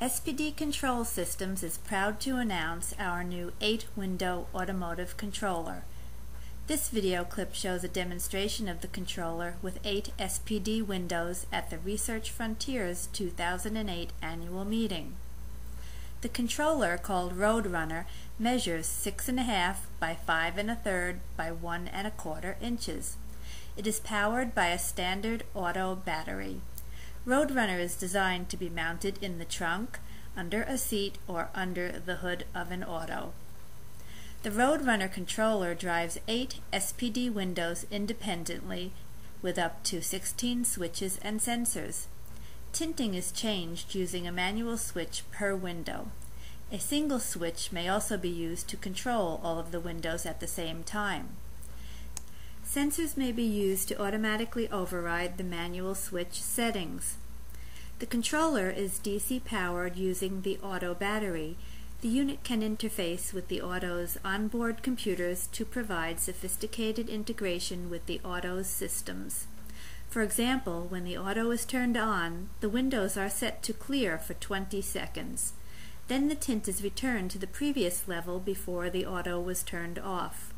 SPD Control Systems is proud to announce our new 8-window automotive controller. This video clip shows a demonstration of the controller with 8 SPD windows at the Research Frontiers 2008 annual meeting. The controller, called Roadrunner, measures 6.5 by 5 1/3 by 1 1/4 inches. It is powered by a standard auto battery. Roadrunner is designed to be mounted in the trunk, under a seat, or under the hood of an auto. The Roadrunner controller drives 8 SPD windows independently with up to 16 switches and sensors. Tinting is changed using a manual switch per window. A single switch may also be used to control all of the windows at the same time. Sensors may be used to automatically override the manual switch settings. The controller is DC powered using the auto battery. The unit can interface with the auto's onboard computers to provide sophisticated integration with the auto's systems. For example, when the auto is turned on, the windows are set to clear for 20 seconds. Then the tint is returned to the previous level before the auto was turned off.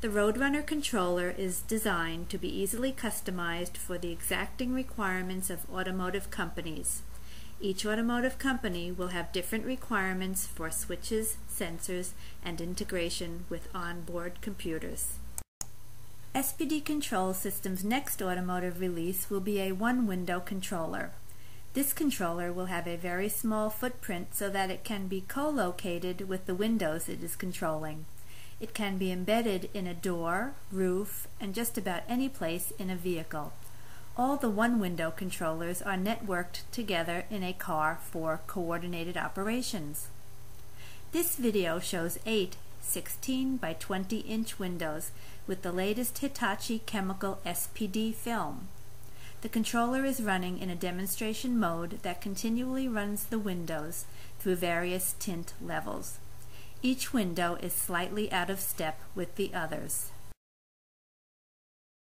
The Roadrunner controller is designed to be easily customized for the exacting requirements of automotive companies. Each automotive company will have different requirements for switches, sensors, and integration with onboard computers. SPD Control Systems' next automotive release will be a 1-window controller. This controller will have a very small footprint so that it can be co-located with the windows it is controlling. It can be embedded in a door, roof, and just about any place in a vehicle. All the 1-window controllers are networked together in a car for coordinated operations. This video shows 8 16 by 20-inch windows with the latest Hitachi Chemical SPD film. The controller is running in a demonstration mode that continually runs the windows through various tint levels. Each window is slightly out of step with the others.